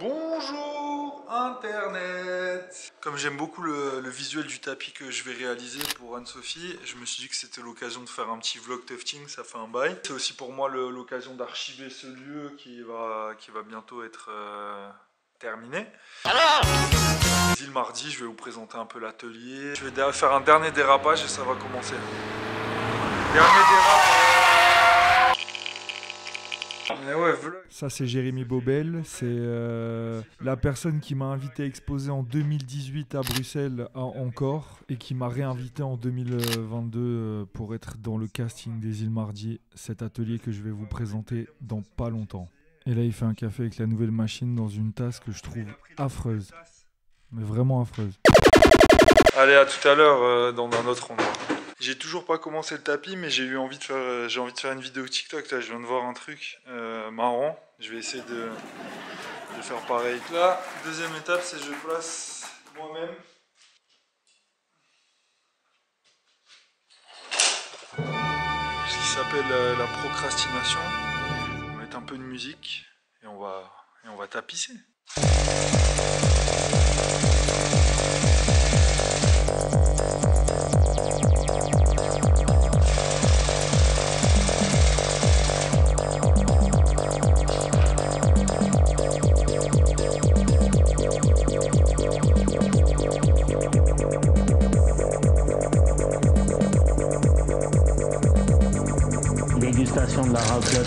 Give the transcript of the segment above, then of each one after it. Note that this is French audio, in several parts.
Bonjour Internet! Comme j'aime beaucoup le visuel du tapis que je vais réaliser pour Anne-Sophie, je me suis dit que c'était l'occasion de faire un petit vlog tufting, ça fait un bail. C'est aussi pour moi l'occasion d'archiver ce lieu qui va bientôt être terminé. Les Îles Mardi, je vais vous présenter un peu l'atelier. Je vais faire un dernier dérapage et ça va commencer. Dernier dérapage! Ouais, ça c'est Jérémy Bobel, c'est la personne qui m'a invité à exposer en 2018 à Bruxelles à Encore et qui m'a réinvité en 2022 pour être dans le casting des Îles Mardi, cet atelier que je vais vous présenter dans pas longtemps. Et là il fait un café avec la nouvelle machine dans une tasse que je trouve affreuse, mais vraiment affreuse. Allez, à tout à l'heure dans un autre endroit. J'ai toujours pas commencé le tapis, mais j'ai eu envie de faire, une vidéo TikTok. Là, je viens de voir un truc marrant. Je vais essayer de faire pareil. Là, deuxième étape, c'est je place moi-même. Ce qui s'appelle la procrastination. On va mettre un peu de musique et on va tapisser. Dégustation de la raclette 24h/24.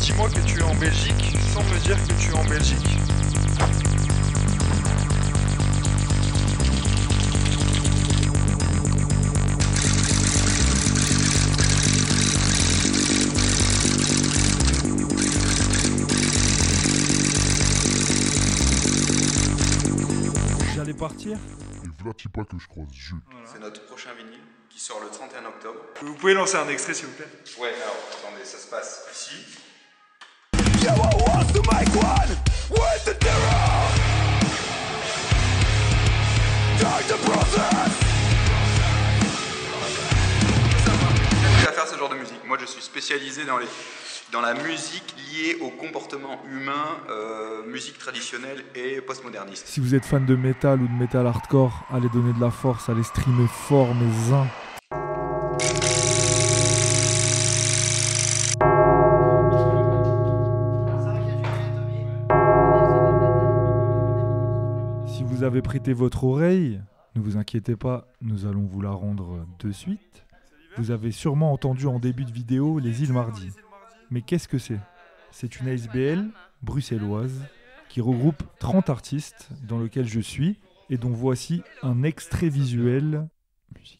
Dis-moi que tu es en Belgique sans me dire que tu es en Belgique. J'allais partir. Et voilà, tu pas que je croise Jules. Voilà. C'est notre prochain vinyle qui sort le 31 octobre. Vous pouvez lancer un extrait s'il vous plaît? Ouais, alors attendez, ça se passe ici. Yo, I was the mic one with the terror. Dark the process. Je vais faire ce genre de musique. Moi, je suis spécialisé dans la musique liée au comportement humain, musique traditionnelle et postmoderniste. Si vous êtes fan de métal ou de métal hardcore, allez donner de la force, allez streamer fort, mes uns. Vous avez prêté votre oreille, ne vous inquiétez pas, nous allons vous la rendre de suite. Vous avez sûrement entendu en début de vidéo les Îles Mardi. Mais qu'est-ce que c'est? C'est une ASBL bruxelloise qui regroupe 30 artistes dans lequel je suis et dont voici un extrait visuel. Musique.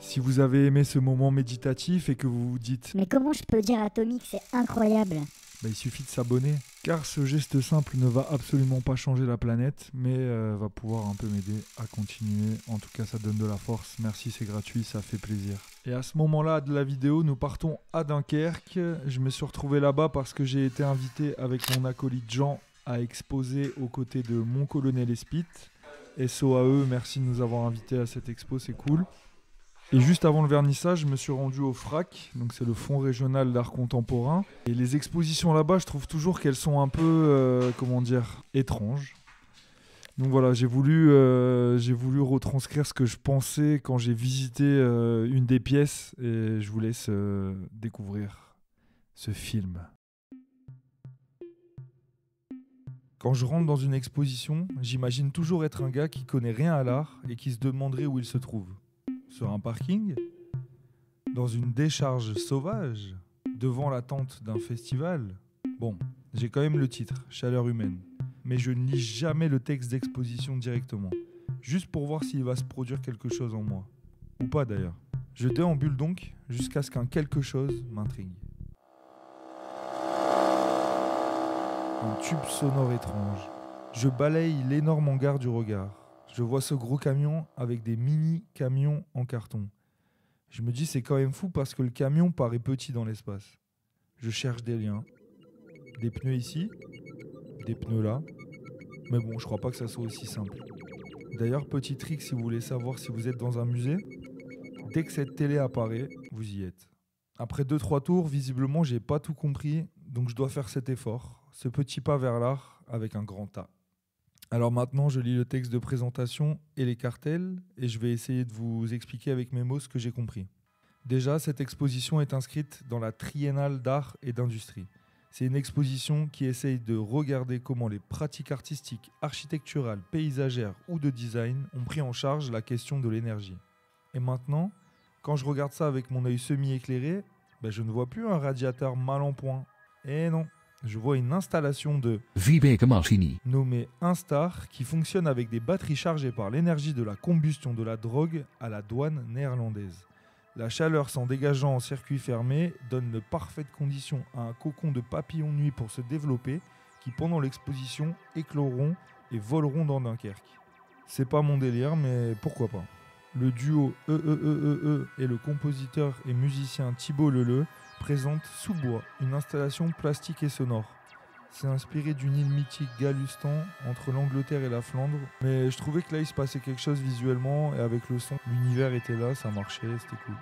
Si vous avez aimé ce moment méditatif et que vous vous dites « Mais comment je peux dire à Tommy que c'est incroyable ?» Il suffit de s'abonner, car ce geste simple ne va absolument pas changer la planète, mais va pouvoir un peu m'aider à continuer. En tout cas, ça donne de la force. Merci, c'est gratuit, ça fait plaisir. Et à ce moment-là de la vidéo, nous partons à Dunkerque. Je me suis retrouvé là-bas parce que j'ai été invité avec mon acolyte Jean à exposer aux côtés de mon colonel Espite. S.O.A.E., merci de nous avoir invités à cette expo, c'est cool. Et juste avant le vernissage, je me suis rendu au FRAC, donc c'est le Fonds Régional d'Art Contemporain. Et les expositions là-bas, je trouve toujours qu'elles sont un peu, étranges. Donc voilà, j'ai voulu retranscrire ce que je pensais quand j'ai visité une des pièces, et je vous laisse découvrir ce film. Quand je rentre dans une exposition, j'imagine toujours être un gars qui connaît rien à l'art et qui se demanderait où il se trouve. Sur un parking? Dans une décharge sauvage? Devant la tente d'un festival? Bon, j'ai quand même le titre, Chaleur humaine. Mais je ne lis jamais le texte d'exposition directement, juste pour voir s'il va se produire quelque chose en moi. Ou pas d'ailleurs. Je déambule donc jusqu'à ce qu'un quelque chose m'intrigue. Un tube sonore étrange. Je balaye l'énorme hangar du regard. Je vois ce gros camion avec des mini-camions en carton. Je me dis c'est quand même fou parce que le camion paraît petit dans l'espace. Je cherche des liens. Des pneus ici, des pneus là. Mais bon, je crois pas que ça soit aussi simple. D'ailleurs, petit trick si vous voulez savoir si vous êtes dans un musée, dès que cette télé apparaît, vous y êtes. Après 2-3 tours, visiblement, j'ai pas tout compris, donc je dois faire cet effort, ce petit pas vers l'art avec un grand A. Alors maintenant, je lis le texte de présentation et les cartels, et je vais essayer de vous expliquer avec mes mots ce que j'ai compris. Déjà, cette exposition est inscrite dans la Triennale d'art et d'industrie. C'est une exposition qui essaye de regarder comment les pratiques artistiques, architecturales, paysagères ou de design ont pris en charge la question de l'énergie. Et maintenant, quand je regarde ça avec mon œil semi-éclairé, ben je ne vois plus un radiateur mal en point. Eh non, je vois une installation de Vibeke Marchini nommée Instar qui fonctionne avec des batteries chargées par l'énergie de la combustion de la drogue à la douane néerlandaise. La chaleur s'en dégageant en circuit fermé donne de parfaites conditions à un cocon de papillons nuits pour se développer qui, pendant l'exposition, écloront et voleront dans Dunkerque. C'est pas mon délire, mais pourquoi pas. Le duo et le compositeur et musicien Thibaut Leleu présentent Sous-Bois, une installation plastique et sonore. C'est inspiré d'une île mythique Galustan entre l'Angleterre et la Flandre, mais je trouvais que là il se passait quelque chose visuellement et avec le son, l'univers était là, ça marchait, c'était cool.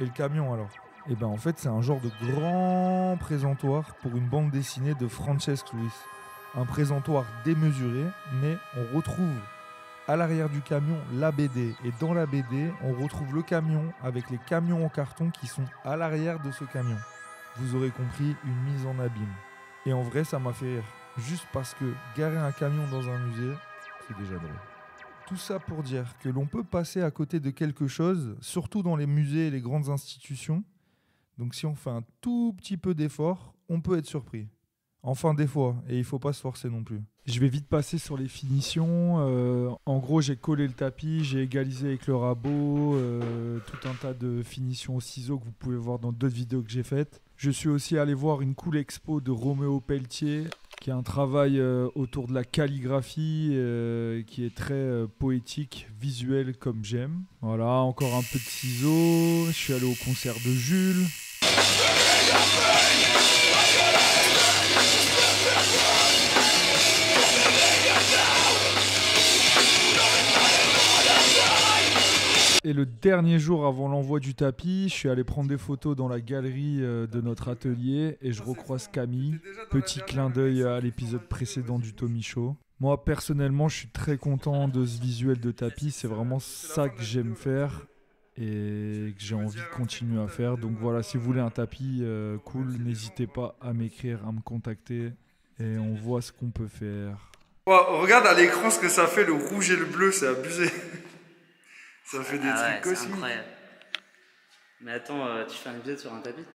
Et le camion alors? Eh ben en fait c'est un genre de grand présentoir pour une bande dessinée de Francesc Louis. Un présentoir démesuré, mais on retrouve à l'arrière du camion la BD, et dans la BD on retrouve le camion avec les camions en carton qui sont à l'arrière de ce camion. Vous aurez compris, une mise en abîme. Et en vrai, ça m'a fait rire. Juste parce que garer un camion dans un musée, c'est déjà drôle. Tout ça pour dire que l'on peut passer à côté de quelque chose, surtout dans les musées et les grandes institutions. Donc si on fait un tout petit peu d'effort, on peut être surpris. Enfin, des fois, et il ne faut pas se forcer non plus. Je vais vite passer sur les finitions. En gros, j'ai collé le tapis, j'ai égalisé avec le rabot, tout un tas de finitions au ciseau que vous pouvez voir dans d'autres vidéos que j'ai faites. Je suis aussi allé voir une cool expo de Roméo Pelletier, qui est un travail autour de la calligraphie, qui est très poétique, visuel comme j'aime. Voilà, encore un peu de ciseaux. Je suis allé au concert de Jules. Et le dernier jour avant l'envoi du tapis, je suis allé prendre des photos dans la galerie de notre atelier et je recroise Camille. Petit clin d'œil à l'épisode précédent du Tommy Show. Moi, personnellement, je suis très content de ce visuel de tapis. C'est vraiment ça que j'aime faire et que j'ai envie de continuer à faire. Donc voilà, si vous voulez un tapis cool, n'hésitez pas à m'écrire, à me contacter et on voit ce qu'on peut faire. Wow, regarde à l'écran ce que ça fait, le rouge et le bleu, c'est abusé. Ça fait des trucs cosmiques. Mais attends, tu fais un épisode sur un tapis?